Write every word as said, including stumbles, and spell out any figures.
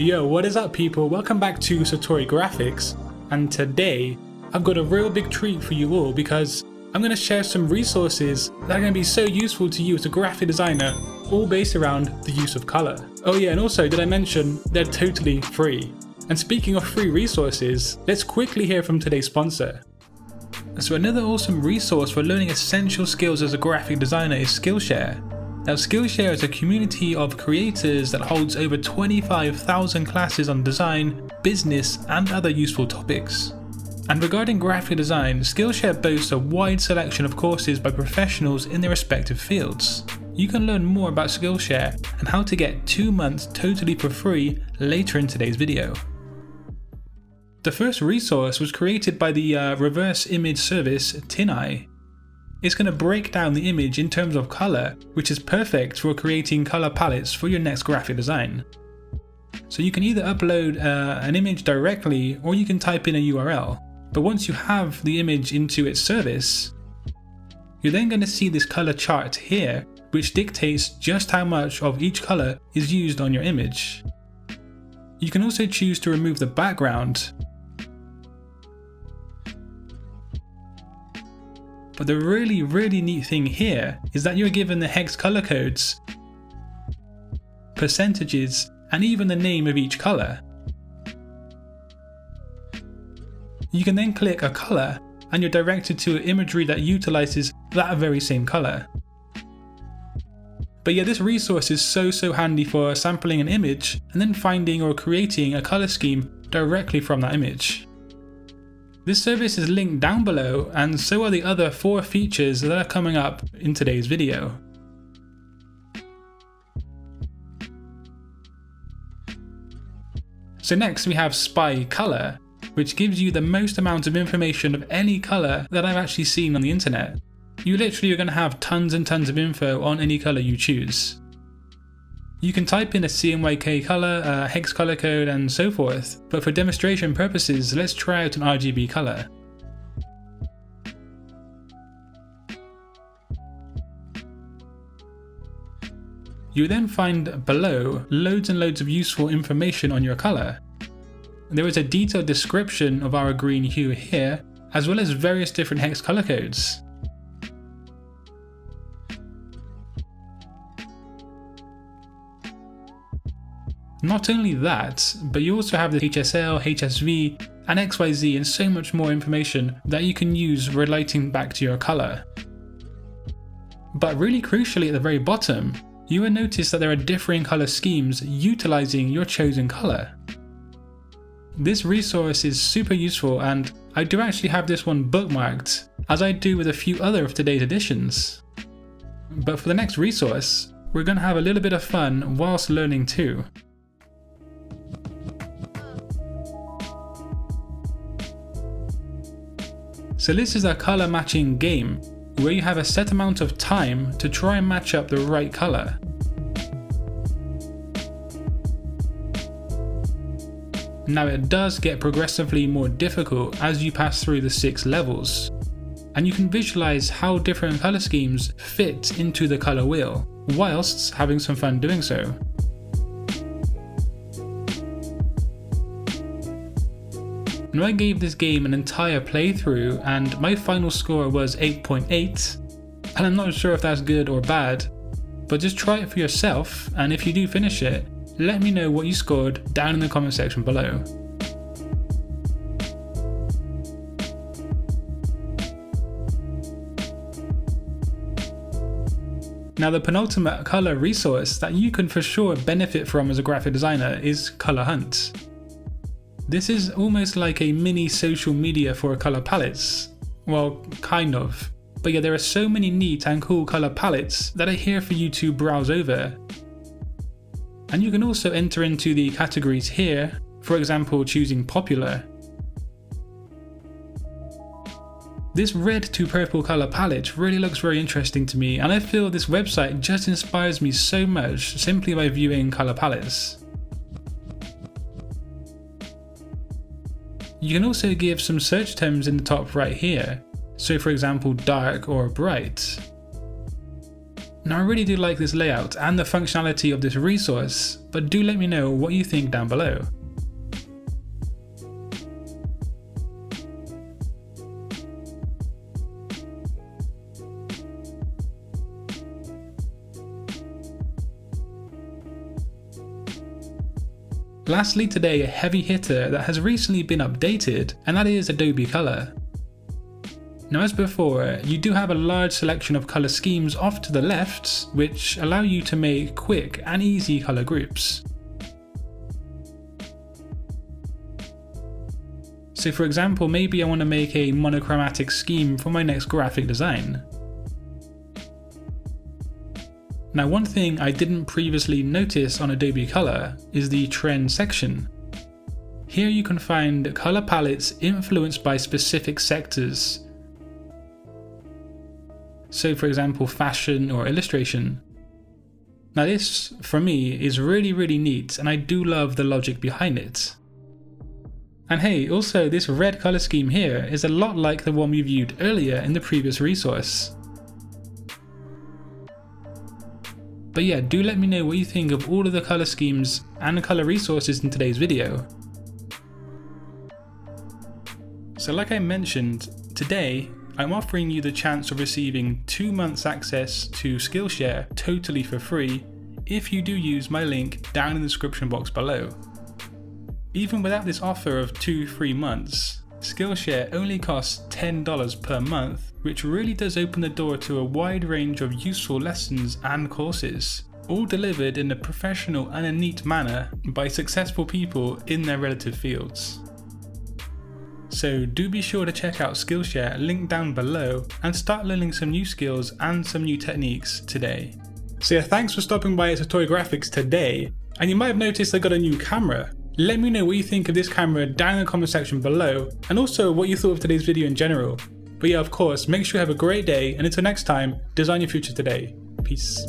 Yo, what is up people, welcome back to Satori Graphics, and today I've got a real big treat for you all because I'm going to share some resources that are going to be so useful to you as a graphic designer, all based around the use of colour. Oh yeah, and also did I mention they're totally free. And speaking of free resources, let's quickly hear from today's sponsor. So another awesome resource for learning essential skills as a graphic designer is Skillshare. Now Skillshare is a community of creators that holds over twenty-five thousand classes on design, business and other useful topics. And regarding graphic design, Skillshare boasts a wide selection of courses by professionals in their respective fields. You can learn more about Skillshare and how to get two months totally for free later in today's video. The first resource was created by the uh, reverse image service TinEye. It's going to break down the image in terms of colour, which is perfect for creating colour palettes for your next graphic design. So you can either upload uh, an image directly or you can type in a U R L. But once you have the image into its service, you're then going to see this colour chart here, which dictates just how much of each colour is used on your image. You can also choose to remove the background. But the really, really neat thing here is that you're given the hex color codes, percentages, and even the name of each color. You can then click a color and you're directed to imagery that utilizes that very same color. But yeah, this resource is so, so handy for sampling an image and then finding or creating a color scheme directly from that image. This service is linked down below, and so are the other four features that are coming up in today's video. So next we have Spy Colour, which gives you the most amount of information of any colour that I've actually seen on the internet. You literally are going to have tons and tons of info on any colour you choose. You can type in a C M Y K colour, a hex colour code and so forth, but for demonstration purposes let's try out an R G B colour. You then find below loads and loads of useful information on your colour. There is a detailed description of our green hue here, as well as various different hex colour codes. Not only that, but you also have the H S L, H S V, and X Y Z and so much more information that you can use relating back to your colour. But really crucially at the very bottom, you will notice that there are differing colour schemes utilising your chosen colour. This resource is super useful, and I do actually have this one bookmarked, as I do with a few other of today's editions. But for the next resource, we're going to have a little bit of fun whilst learning too. So this is a colour matching game, where you have a set amount of time to try and match up the right colour. Now it does get progressively more difficult as you pass through the six levels, and you can visualise how different colour schemes fit into the colour wheel, whilst having some fun doing so. Now I gave this game an entire playthrough and my final score was eight point eight, and I'm not sure if that's good or bad, but just try it for yourself, and if you do finish it, let me know what you scored down in the comment section below. Now the penultimate colour resource that you can for sure benefit from as a graphic designer is Color Hunt. This is almost like a mini social media for colour palettes. Well, kind of. But yeah, there are so many neat and cool colour palettes that are here for you to browse over. And you can also enter into the categories here, for example choosing popular. This red to purple colour palette really looks very interesting to me, and I feel this website just inspires me so much simply by viewing colour palettes. You can also give some search terms in the top right here, so for example dark or bright. Now I really do like this layout and the functionality of this resource, but do let me know what you think down below. Lastly today, a heavy hitter that has recently been updated, and that is Adobe Color. Now as before, you do have a large selection of color schemes off to the left, which allow you to make quick and easy color groups. So for example, maybe I want to make a monochromatic scheme for my next graphic design. Now one thing I didn't previously notice on Adobe Color is the trend section. Here you can find color palettes influenced by specific sectors. So for example, fashion or illustration. Now this, for me, is really really neat, and I do love the logic behind it. And hey, also this red color scheme here is a lot like the one we viewed earlier in the previous resource. But yeah, do let me know what you think of all of the color schemes and color resources in today's video. So like I mentioned, today I'm offering you the chance of receiving two months access to Skillshare totally for free if you do use my link down in the description box below. Even without this offer of two free months, Skillshare only costs ten dollars per month, which really does open the door to a wide range of useful lessons and courses, all delivered in a professional and a neat manner by successful people in their relative fields. So do be sure to check out Skillshare, linked down below, and start learning some new skills and some new techniques today. So yeah, thanks for stopping by at Satori Graphics today, and you might have noticed I got a new camera. Let me know what you think of this camera down in the comment section below, and also what you thought of today's video in general. But yeah, of course, make sure you have a great day, and until next time, design your future today. Peace.